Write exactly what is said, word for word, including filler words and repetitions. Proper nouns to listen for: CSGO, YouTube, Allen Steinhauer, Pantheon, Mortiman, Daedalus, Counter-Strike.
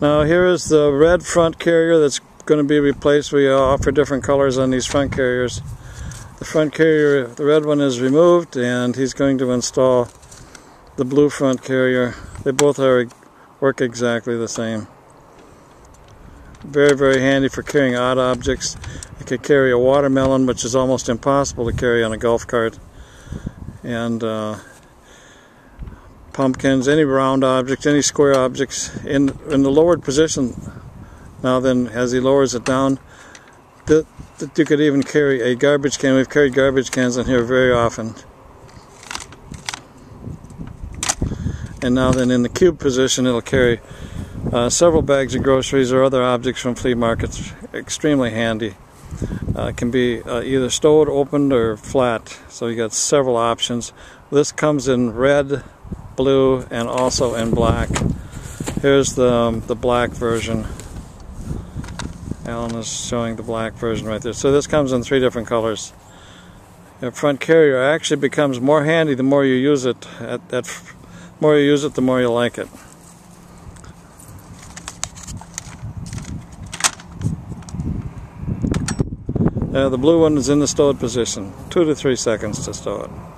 Now here is the red front carrier that's going to be replaced. We offer different colors on these front carriers. The front carrier, the red one, is removed, and he's going to install the blue front carrier. They both are, work exactly the same. Very, very handy for carrying odd objects. It could carry a watermelon, which is almost impossible to carry on a golf cart, and uh, pumpkins, any round objects, any square objects in in the lowered position. Now then, as he lowers it down, that you could even carry a garbage can. We've carried garbage cans in here very often. And now then, in the cube position, it'll carry Uh, several bags of groceries or other objects from flea markets. Extremely handy. Uh, can be uh, either stowed, opened, or flat. So you got several options. This comes in red, blue, and also in black. Here's the um, the black version. Alan is showing the black version right there. So this comes in three different colors. Your front carrier actually becomes more handy the more you use it. At, at f the more you use it, the more you like it. Uh, the blue one is in the stowed position, two to three seconds to stow it.